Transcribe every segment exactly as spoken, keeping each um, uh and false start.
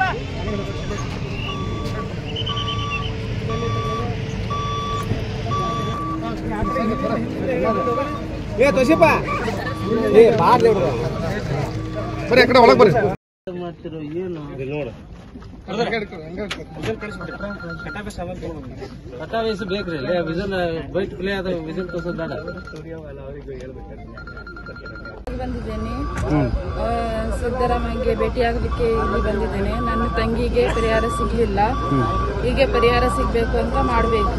बैठक ಬಂದಿದ್ದೇನೆ ಸಿದ್ದರಾಮಯ್ಯಗೆ ಭೇಟಿಯಾಗಲಿಕ್ಕೆ ಇಲ್ಲಿ ಬಂದಿದ್ದೇನೆ. ನನ್ನ ತಂಗಿಗೆ ಪರಿಹಾರ ಸಿಗಲಿಲ್ಲ, ಹೀಗೆ ಪರಿಹಾರ ಸಿಗಬೇಕು ಅಂತ ಮಾಡಬೇಕು.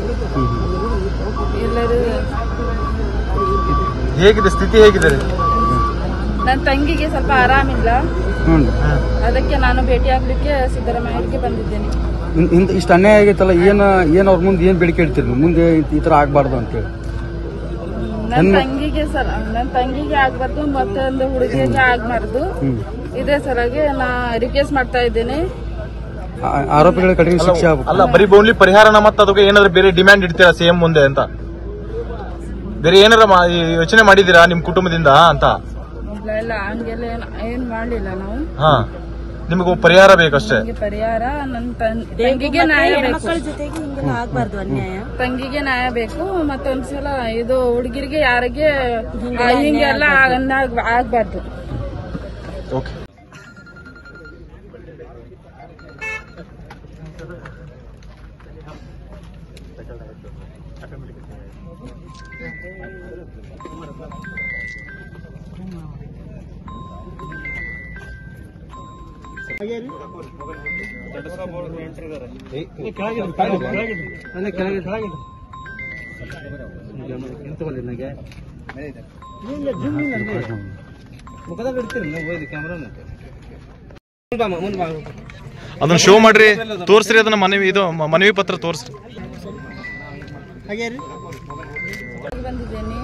ಎಲ್ಲರೂ ಹೇಗಿದೆ ಸ್ಥಿತಿ ಹೇಗಿದೆ? ನನ್ನ ತಂಗಿಗೆ ಸ್ವಲ್ಪ ಆರಾಮಿಲ್ಲ, ಅದಕ್ಕೆ ನಾನು ಭೇಟಿಯಾಗಲಿಕ್ಕೆ ಸಿದ್ದರಾಮಯ್ಯಗೆ ಬಂದಿದ್ದೇನೆ. ಇಷ್ಟ ಅನ್ಯಾಯ ಆಗಿತ್ತಲ್ಲ, ಏನು ಏನು ಅವರ ಮುಂದೆ ಏನು ಬೇಡಿಕೆ ಇಡ್ತೀರಿ? ಮುಂದೆ ಈ ತರ ಆಗಬಾರದು ಅಂತ ಹೇಳಿ ನನ್ನ ತಂಗಿಗೆ ಸರ್ ನನ್ನ ತಂಗಿಗೆ ಆಗ್ಬಾರ್ದು, ಮತ್ತೊಂದು ಹುಡುಗಿಗೆ ಆಗ್ಬಾರ್ದು. ಇದೇ ಸಲಗೆ ನಾ ರಿಕ್ವೆಸ್ಟ್ ಮಾಡ್ತಾ ಇದ್ದೇನೆ. ಆರೋಪಿಗಳ ಕಡೆಗೆ ಶಿಕ್ಷೆ ಅಲ್ಲ, ಬರೀ ಬೌನ್ಲಿ ಪರಿಹಾರನ, ಮತ್ತೆ ಅದಕ್ಕೆ ಏನಾದ್ರೂ ಬೇರೆ ಡಿಮ್ಯಾಂಡ್ ಇಡ್ತೀರಾ ಸಿಎಂ ಮುಂದೆ ಅಂತ? ಬೇರೆ ಏನಾರ ಯೋಚನೆ ಮಾಡಿದೀರಾ ನಿಮ್ ಕುಟುಂಬದಿಂದ ಅಂತ? ಇಲ್ಲ ಇಲ್ಲ, ಹಂಗೆಲ್ಲ ಏನ್ ಮಾಡ್ಲಿಲ್ಲ ನಾವು. ಹಾ, ನಿಮಗೂ ಪರಿಹಾರ ಬೇಕಷ್ಟೇ. ಪರಿಹಾರ ನನ್ನ ತಂಗಿಗೆ ನ್ಯಾಯ ಬೇಕು, ಆಗ್ಬಾರ್ದು ಅನ್ಯಾಯ. ತಂಗಿಗೆ ನ್ಯಾಯ ಬೇಕು, ಮತ್ತೊಂದ್ಸಲ ಇದು ಹುಡುಗಿರಿಗೆ ಯಾರಿಗೆ ಹಿಂಗೆಲ್ಲ ಆಗ್ಬಾರ್ದು. ಓಕೆ. ಅದನ್ನ ಶೋ ಮಾಡ್ರಿ, ತೋರ್ಸ್ರಿ, ಅದನ್ನ ಮನವಿ ಇದು ಮನವಿ ಪತ್ರ ತೋರ್ಸ್ರಿ. ಬಂದಿದ್ದೇನೆ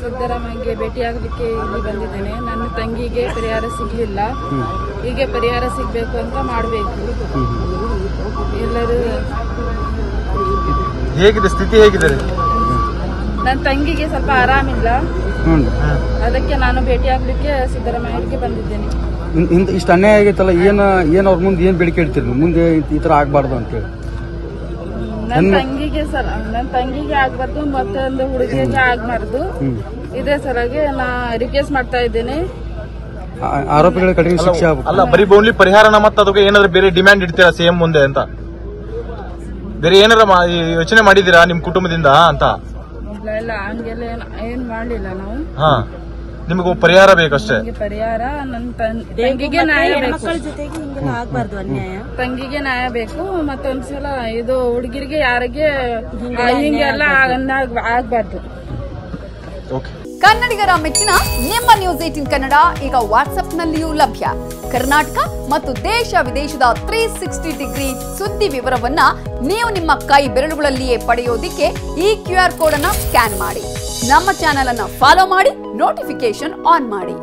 ಸಿದ್ದರಾಮಯ್ಯಗೆ ಭೇಟಿಯಾಗಲಿಕ್ಕೆ ಇಲ್ಲಿ ಬಂದಿದ್ದೇನೆ. ನನ್ನ ತಂಗಿಗೆ ಪರಿಹಾರ ಸಿಗಲಿಲ್ಲ, ಹೀಗೆ ಪರಿಹಾರ ಸಿಗಬೇಕು ಅಂತ ಮಾಡಬೇಕು. ಎಲ್ಲರೂ ಹೇಗಿದೆ ಸ್ಥಿತಿ ಹೇಗಿದೆ? ನನ್ನ ತಂಗಿಗೆ ಸ್ವಲ್ಪ ಆರಾಮಿಲ್ಲ, ಅದಕ್ಕೆ ನಾನು ಭೇಟಿಯಾಗಲಿಕ್ಕೆ ಸಿದ್ದರಾಮಯ್ಯಗೆ ಬಂದಿದ್ದೇನೆ. ಇಷ್ಟ ಅನ್ಯಾಯ ಆಗಿತ್ತಲ್ಲ, ಏನು ಏನು ಅವ್ರ ಮುಂದೆ ಏನು ಬೇಡಿಕೆ ಇಡ್ತೀರಿ? ಮುಂದೆ ಈ ತರ ಆಗಬಾರ್ದು ಅಂತ ಹೇಳಿ ನನ್ನ ತಂಗಿಗೆ ಸರ್ ನನ್ನ ತಂಗಿಗೆ ಆಗ್ಬಾರ್ದು, ಮತ್ತೊಂದು ಹುಡುಗಿಗೆ ಆಗ್ಬಾರ್ದು. ಇದೇ ಸಲಗೆ ನಾ ರಿಕ್ವೆಸ್ಟ್ ಮಾಡ್ತಾ ಇದ್ದೇನೆ. ಆರೋಪಿಗಳ ಕಡೆಗೆ ಶಿಕ್ಷೆ ಅಲ್ಲ, ಬರೀ ಬೌನ್ಲಿ ಪರಿಹಾರನ, ಮತ್ತೆ ಅದಕ್ಕೆ ಏನಾದ್ರೂ ಬೇರೆ ಡಿಮ್ಯಾಂಡ್ ಇಡ್ತೀರಾ ಸಿಎಂ ಮುಂದೆ ಅಂತ? ಬೇರೆ ಏನಾರ ಯೋಚನೆ ಮಾಡಿದೀರಾ ನಿಮ್ ಕುಟುಂಬದಿಂದ ಅಂತ? ಇಲ್ಲ ಇಲ್ಲ, ಹಂಗೆಲ್ಲ ಏನ್ ಮಾಡ್ಲಿಲ್ಲ ನಾವು. ಹಾ, ನಿಮಗೂ ಪರಿಹಾರ ಬೇಕಷ್ಟೇ. ಪರಿಹಾರ ನನ್ನ ತಂಗಿಗೆ ನ್ಯಾಯ ಬೇಕು, ಆಗ್ಬಾರ್ದು ಅನ್ಯಾಯ. ತಂಗಿಗೆ ನ್ಯಾಯ ಬೇಕು, ಮತ್ತೊಂದ್ಸಲ ಇದು ಹುಡುಗಿರಿಗೆ ಯಾರಿಗೆ ಹಿಂಗೆಲ್ಲ ಆಗ್ಬಾರ್ದು. ಕನ್ನಡಿಗರ ಮೆಚ್ಚಿನ ನಿಮ್ಮ ನ್ಯೂಸ್ ಏಟಿನ್ ಕನ್ನಡ ಈಗ ವಾಟ್ಸ್ಆಪ್ನಲ್ಲಿಯೂ ಲಭ್ಯ. ಕರ್ನಾಟಕ ಮತ್ತು ದೇಶ ವಿದೇಶದ ತ್ರೀ ಸಿಕ್ಸ್ಟಿ ಡಿಗ್ರಿ ಸುದ್ದಿ ವಿವರವನ್ನ ನೀವು ನಿಮ್ಮ ಕೈ ಬೆರಳುಗಳಲ್ಲಿಯೇ ಪಡೆಯೋದಿಕ್ಕೆ ಈ ಕ್ಯೂ ಆರ್ ಕೋಡ್ ಅನ್ನ ಸ್ಕ್ಯಾನ್ ಮಾಡಿ. ನಮ್ಮ ಚಾನೆಲ್ ಅನ್ನು ಫಾಲೋ ಮಾಡಿ, ನೋಟಿಫಿಕೇಶನ್ ಆನ್ ಮಾಡಿ.